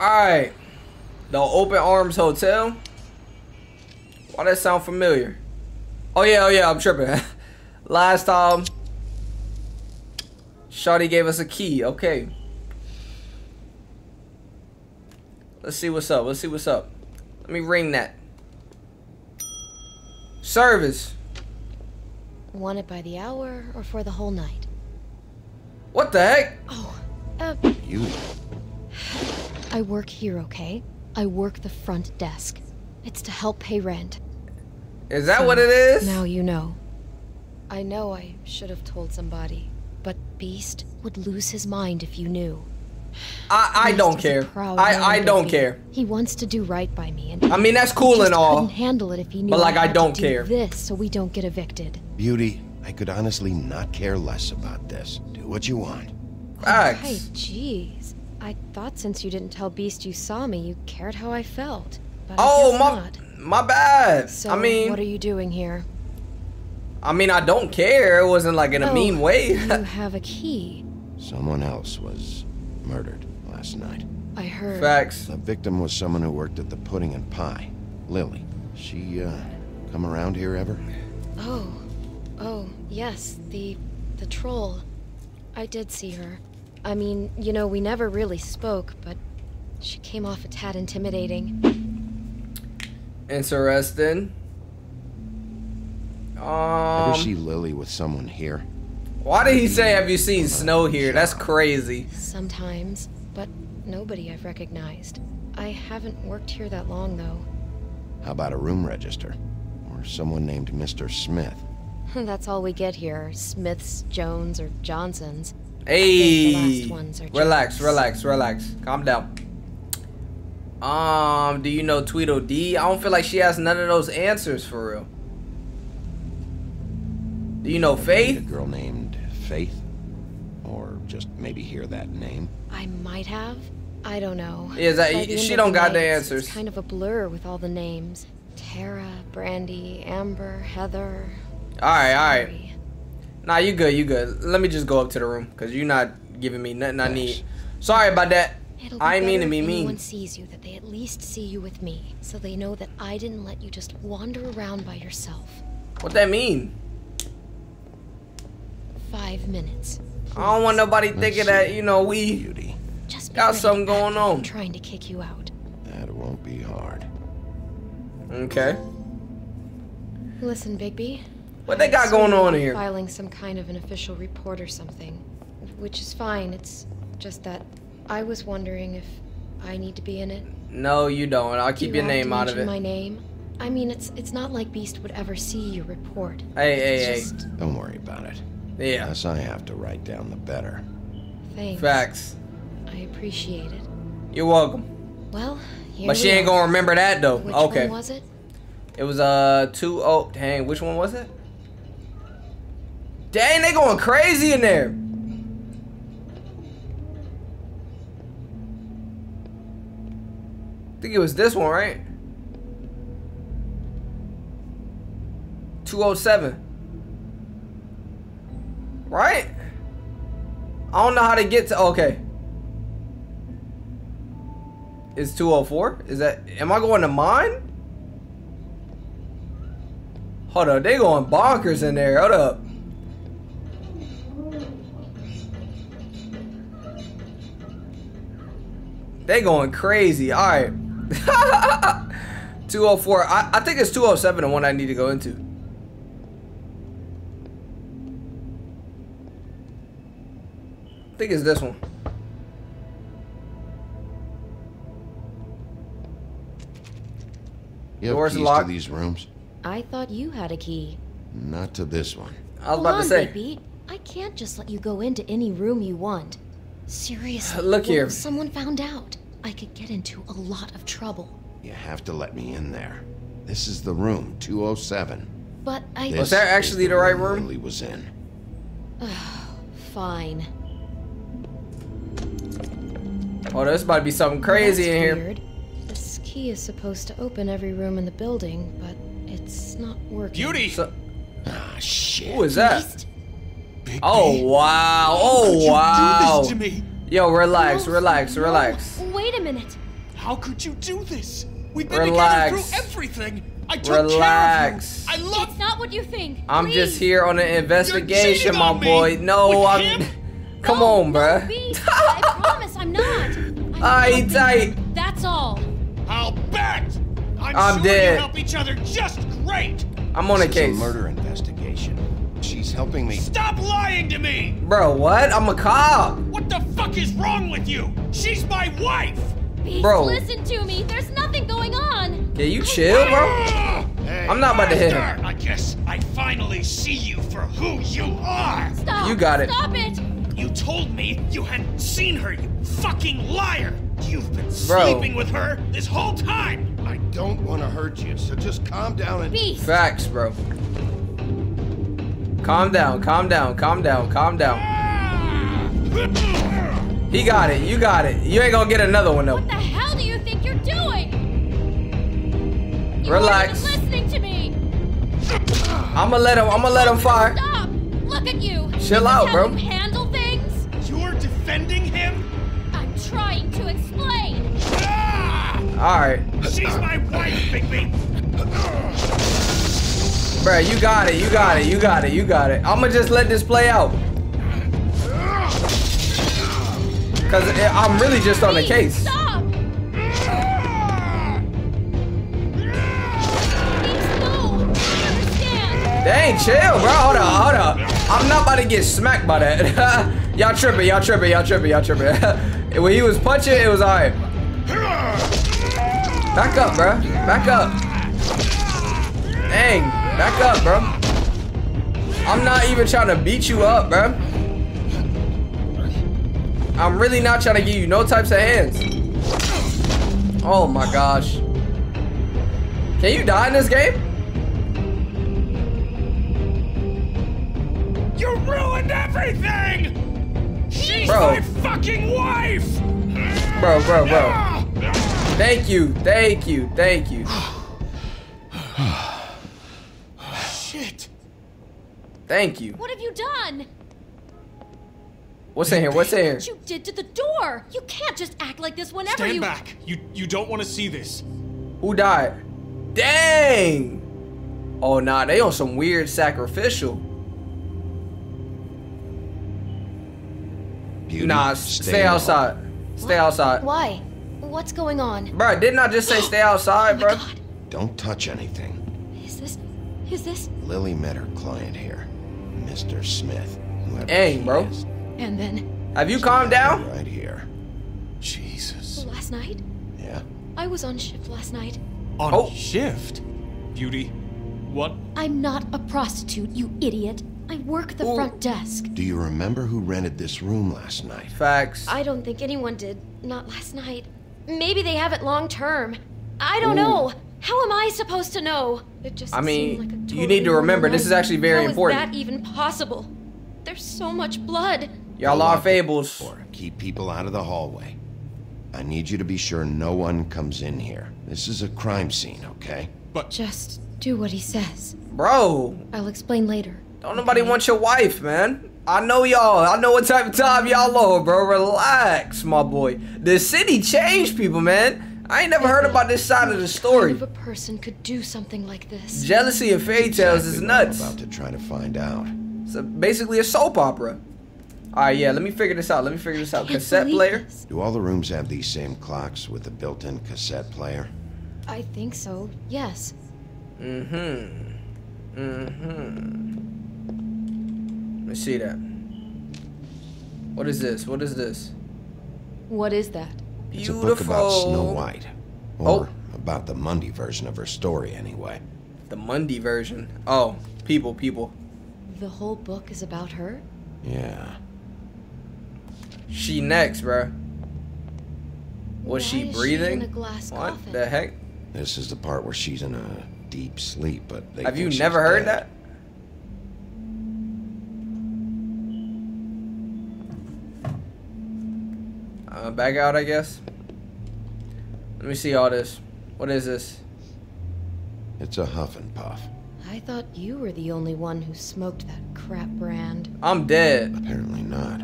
Alright. The Open Arms Hotel. Why that sound familiar? Oh yeah, I'm tripping. Last time Shawty gave us a key. Okay. Let's see what's up. Let me ring that. Service. Want it by the hour or for the whole night? What the heck? Oh, you. I work here, okay? I work the front desk. It's to help pay rent. Is that so, what it is? Now you know. I know I should have told somebody, but Beast would lose his mind if you knew. I don't care. I don't care. He wants to do right by me, and I mean that's cool and all. Handle it if he knew. But like I don't care. This so we don't get evicted. Beauty, I could honestly not care less about this. Do what you want. Facts. Hey, jeez. I thought since you didn't tell Beast you saw me, you cared how I felt. But oh my bad. So I mean, what are you doing here? I mean, I don't care. It wasn't like in a mean way. You have a key. Someone else was murdered last night. I heard. Facts. The victim was someone who worked at the Pudding and Pie. Lily. She come around here ever? Oh yes, the troll. I did see her. I mean, you know, we never really spoke, but she came off a tad intimidating. Interesting. Ever see Lily with someone here? Why did he say, have you seen Snow here? That's crazy. Sometimes, but nobody I've recognized. I haven't worked here that long, though. How about a room register? Or someone named Mr. Smith? That's all we get here. Smiths, Jones, or Johnsons. Hey! Relax. Calm down. Do you know Tweedledee? I don't feel like she has none of those answers for real. Do you know Faith? A girl named Faith? Or just maybe hear that name? I might have. I don't know. Yeah, she don't got the answers. It's kind of a blur with all the names. Tara, Brandy, Amber, Heather. Alright. Nah, you good. Let me just go up to the room, because you're not giving me nothing I need. Sorry about that. I ain't mean to be mean. If anyone sees you, that they at least see you with me, so they know that I didn't let you just wander around by yourself. What that mean? 5 minutes. Please. I don't want nobody thinking that, you know, we just got something going on. I'm trying to kick you out. That won't be hard. Okay. Listen, Bigby. What they got going on here? Filing some kind of an official report or something, which is fine. It's just that I was wondering if I need to be in it. No, you don't. I'll keep your name out of it. My name? I mean, it's not like Beast would ever see your report. Hey. Don't worry about it. Yeah. Unless I have to write down, the better. Thanks. Facts. I appreciate it. You're welcome. Well, but she ain't gonna remember that though. Which okay. One was it? It was 20. Dang, which one was it? Dang, they going crazy in there. I think it was this one, right? 207. Right? I don't know how to get to. Okay. It's 204? Is that. Am I going to mine? Hold up. They going bonkers in there. Hold up. They going crazy. Alright. 204. I think it's 207, the one I need to go into. I think it's this one. You have keys to these rooms? I thought you had a key. Not to this one. I was about to say. Baby. I can't just let you go into any room you want. Seriously. Look here. If someone found out, I could get into a lot of trouble. You have to let me in there. This is the room 207. But I. Was that actually the right room? Lily was in. Fine. Oh, this might be something crazy in here. Weird. This key is supposed to open every room in the building, but it's not working. Beauty! Shit. Who is that? Beast? Oh, wow. How could you do this to me? Yo, relax. Wait a minute. How could you do this? We've been together through everything. I took care of you. I love. It's not what you think. I'm just here on an investigation, my boy. No, I'm. Come on, bruh. I promise I'm not. I tight. That's all. I'll bet. I'm sure dead. You help each other just great. I'm on a case. It's a murder investigation. She's helping me. Stop lying to me! Bro, what? I'm a cop. What the fuck is wrong with you? She's my wife! Beast, bro, listen to me. There's nothing going on. Can you chill, bro? Hey, I'm not about to hit him. I guess I finally see you for who you are. Stop. You got it. Stop it. You told me you hadn't seen her, you fucking liar. You've been sleeping with her this whole time. I don't want to hurt you, so just calm down and... Beast. Facts, bro. Calm down, calm down, calm down, calm down. He got it, you got it. You ain't gonna get another one, though. What the hell do you think you're doing? You relax. Listening to me. I'm gonna let him fire. Stop. Look at you. Chill out, bro. You handle things? You're defending him? I'm trying to explain. Alright. She's my wife, Bigby. Bruh, you got it, you got it, you got it, you got it. I'ma just let this play out. Cause I'm really just on the case. Stop! Dang, chill, bro. Hold up, hold up. I'm not about to get smacked by that. Y'all tripping, y'all tripping, y'all tripping, y'all tripping. When he was punching, it was alright. Back up, bro. Back up. Dang. Back up, bro. I'm not even trying to beat you up, bro. I'm really not trying to give you no types of hands. Oh my gosh. Can you die in this game? You ruined everything! She's my fucking wife! Bro, bro, bro. Thank you, thank you, thank you. Thank you. What have you done? What's in here? What's in here? What you did to the door. You can't just act like this whenever you... Stand back. You don't want to see this. Who died? Dang. Oh, nah. They on some weird sacrificial. Beauty, nah, stay outside. Stay outside. Why? What's going on? Bro, didn't I just say stay outside, bro? God. Don't touch anything. Is this? Lily met her client here. Mr. Smith. Dang, bro. And then... Have you calmed down? Right here. Jesus. Last night? Yeah. I was on shift last night. On shift? Beauty, what? I'm not a prostitute, you idiot. I work the front desk. Do you remember who rented this room last night? Facts. I don't think anyone did. Not last night. Maybe they have it long term. I don't know. How am I supposed to know? It just seemed like a totally... You need to remember, this is actually very important. How is that even possible? There's so much blood. Y'all are fables. Or keep people out of the hallway. I need you to be sure no one comes in here. This is a crime scene, okay? But just do what he says. Bro. I'll explain later. Don't nobody want your wife, man. I know y'all. I know what type of time y'all on, bro. Relax, my boy. The city changed people, man. I ain't never heard about this side of the story. Kind of a person could do something like this. Jealousy and fairy tales is nuts. I'm about to try to find out. It's basically a soap opera. All right, yeah. Let me figure this out. Let me figure this out. Cassette player. Do all the rooms have these same clocks with a built-in cassette player? I think so. Yes. Mm-hmm. Mm-hmm. Let's see that. What is this? What is this? What is that? It's a book about Snow White, or about the Mundy version of her story, anyway. The Mundy version? Oh, people, people. The whole book is about her? Yeah. She next, bro. Was she breathing? What the heck? This is the part where she's in a deep sleep, but they... Have you never heard that? Back out, I guess. Let me see all this. What is this? It's a Huff and Puff. I thought you were the only one who smoked that crap brand. I'm dead. Apparently not.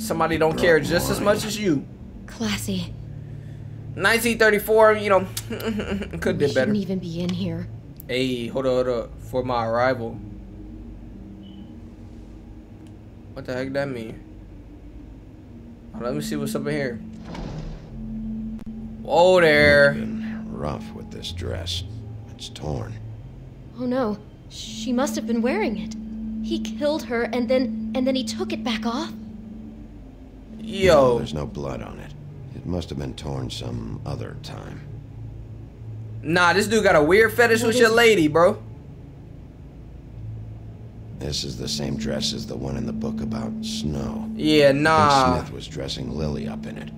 Somebody don't care just as much as you. Classy. 1934, you know, could have been better. Shouldn't even be in here. Hey, hold up, for my arrival. What the heck that mean? Oh, let me see what's up in here. Whoa there. It's been rough with this dress. It's torn. Oh no, she must have been wearing it. He killed her and then he took it back off. Yo. No, there's no blood on it. It must have been torn some other time. Nah, this dude got a weird fetish with your lady, bro. This is the same dress as the one in the book about snow. Yeah, nah. Smith was dressing Lily up in it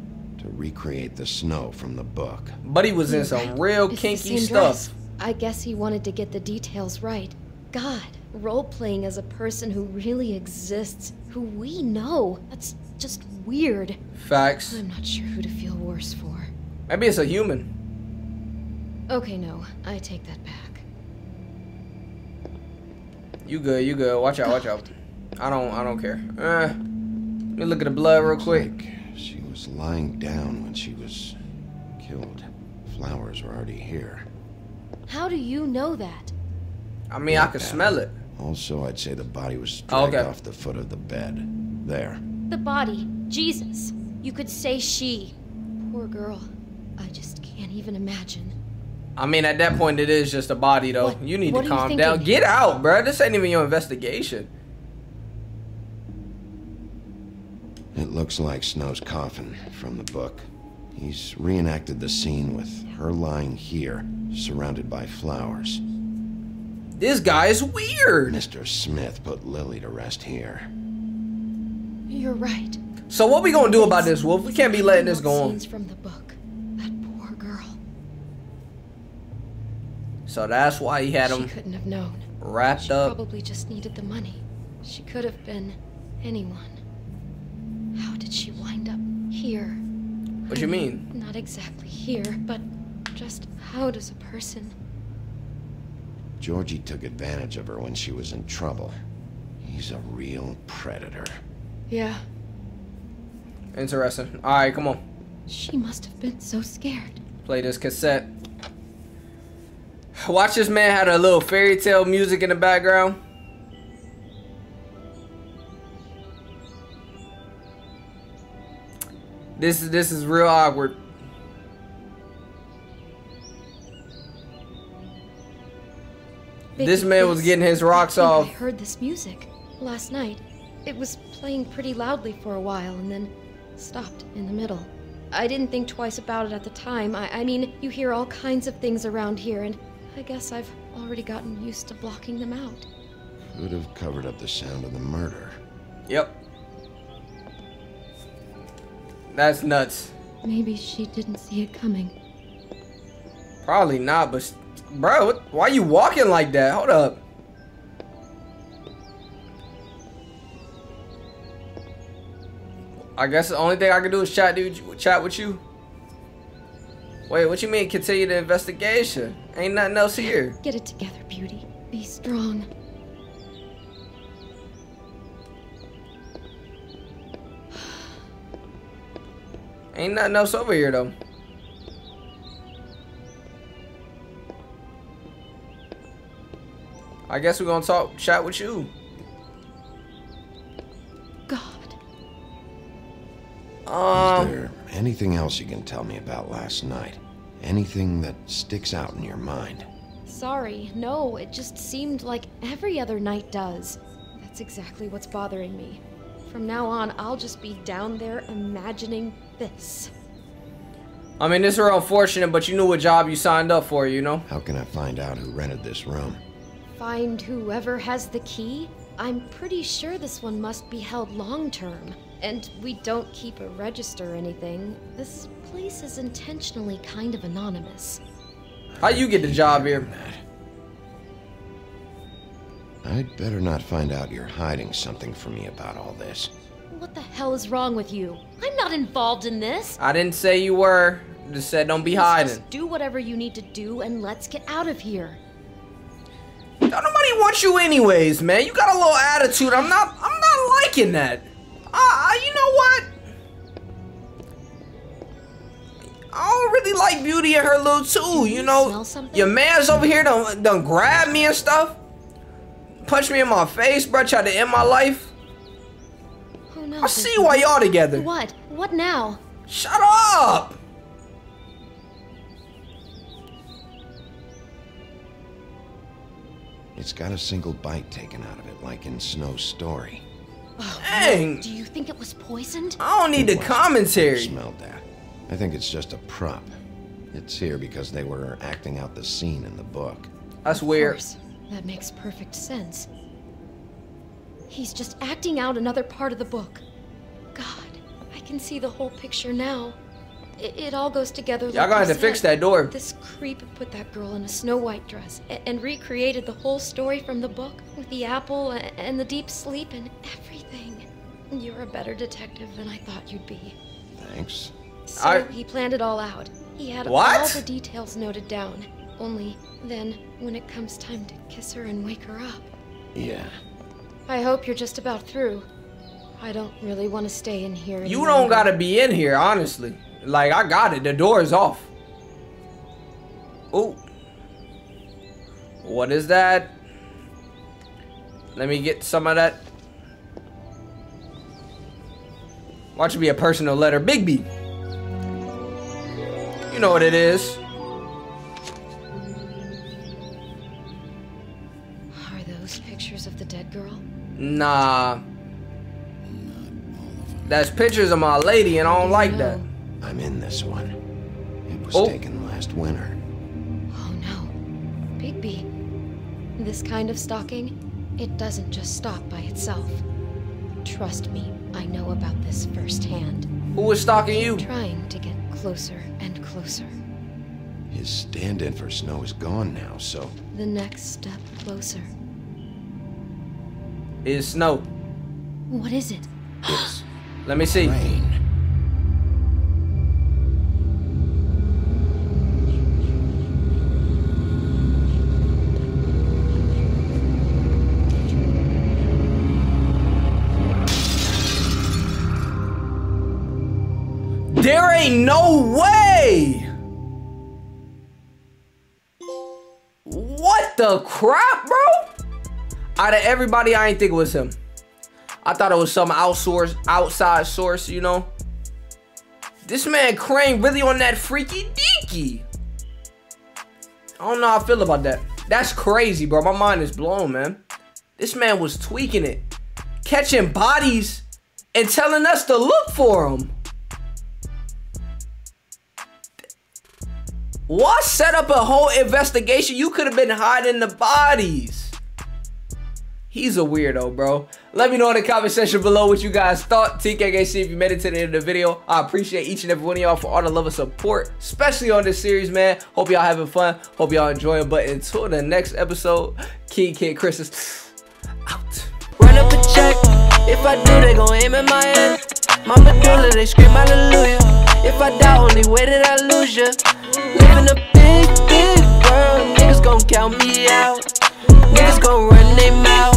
to recreate the snow from the book. But he was in some real kinky stuff. I guess he wanted to get the details right. God, role-playing as a person who really exists, who we know. That's just weird. Facts. I'm not sure who to feel worse for. Maybe it's a human. Okay, no, I take that back. You good, you good. Watch out, watch out. I don't care. Let me look at the blood real quick. Like she was lying down when she was killed. Flowers were already here. How do you know that? I mean, I could smell it. Also, I'd say the body was dragged off the foot of the bed. There. The body. Jesus. You could say she. Poor girl. I just can't even imagine. I mean, at that point, it is just a body, though. What? You need to calm down. Get out, bro. This ain't even your investigation. It looks like Snow's coffin from the book. He's reenacted the scene with her lying here, surrounded by flowers. This guy is weird. Mr. Smith put Lily to rest here. You're right. So what we gonna do about this, Wolf? We can't be letting this go on. From the book. So that's why he had him couldn't have known. Wrapped up. She probably just needed the money. She could have been anyone. How did she wind up here? What do you mean? Not exactly here, but just how does a person... Georgie took advantage of her when she was in trouble. He's a real predator. Yeah. Interesting. All right, come on. She must have been so scared. Play this cassette. Watch this man had a little fairy tale music in the background. This is real awkward. This man was getting his rocks off. I heard this music last night. It was playing pretty loudly for a while and then stopped in the middle. I didn't think twice about it at the time. I mean, you hear all kinds of things around here and I guess I've already gotten used to blocking them out. Could have covered up the sound of the murder. Yep. That's nuts. Maybe she didn't see it coming. Probably not, but... Bro, why are you walking like that? Hold up. I guess the only thing I can do is chat with you. Wait, what you mean continue the investigation? Ain't nothing else here. Get it together, Beauty. Be strong. Ain't nothing else over here, though. I guess we're gonna chat with you. Is there anything else you can tell me about last night? Anything that sticks out in your mind? Sorry, no, it just seemed like every other night does. That's exactly what's bothering me. From now on, I'll just be down there imagining this. I mean, it's real unfortunate, but you knew what job you signed up for, you know? How can I find out who rented this room? Find whoever has the key? I'm pretty sure this one must be held long-term. And we don't keep a register or anything. This place is intentionally kind of anonymous. How you get the job here? I'd better not find out you're hiding something from me about all this. What the hell is wrong with you? I'm not involved in this. I didn't say you were. I just said don't be hiding. Just do whatever you need to do and let's get out of here. Don't nobody want you anyways, man. You got a little attitude. I'm not liking that. You know what? really like beauty in her look too, you know. Your man's over here done grab me and stuff. Punch me in my face, bro. Try to end my life. Oh, no, I see why y'all together. What? What now? Shut up! It's got a single bite taken out of it, like in Snow's story. Oh, dang! Do you think it was poisoned? I don't need the commentary. I smelled that. I think it's just a prop. It's here because they were acting out the scene in the book. That's weird. That makes perfect sense. He's just acting out another part of the book. God, I can see the whole picture now. It all goes together. Y'all gotta fix that door. This creep put that girl in a Snow White dress and recreated the whole story from the book with the apple and the deep sleep and everything. You're a better detective than I thought you'd be. Thanks. So he planned it all out. He had all the details noted down. Only then, when it comes time to kiss her and wake her up. Yeah. I hope you're just about through. I don't really want to stay in here anymore. You don't gotta be in here, honestly. Like, I got it. The door is off. Oh. What is that? Let me get some of that. Watch it be a personal letter. Bigby. You know what it is. Are those pictures of the dead girl? Nah. That's pictures of my lady, and I don't like that. I'm in this one. It was taken last winter. Oh no. Bigby. This kind of stalking, it doesn't just stop by itself. Trust me, I know about this firsthand. Who was stalking you? Trying to get closer and closer. His stand-in for Snow is gone now, so... The next step closer. Is Snow. What is it? It's Let me see. Crane. There ain't no way! What the crap, bro? Out of everybody, I ain't think it was him. I thought it was some outside source, you know? This man Crane really on that freaky deaky. I don't know how I feel about that. That's crazy, bro. My mind is blown, man. This man was tweaking it. Catching bodies and telling us to look for them. What? Set up a whole investigation? You could have been hiding the bodies. He's a weirdo, bro. Let me know in the comment section below what you guys thought. TKKC, if you made it to the end of the video, I appreciate each and every one of y'all for all the love and support, especially on this series, man. Hope y'all having fun. Hope y'all enjoying. But until the next episode, King Kid Chris is out. Run up a check. If I do, they gon' aim at my head. Mama doula, they scream hallelujah. If I die, only way that I lose ya. Living a big, big world, niggas gon' count me out. Niggas gon' run they mouth.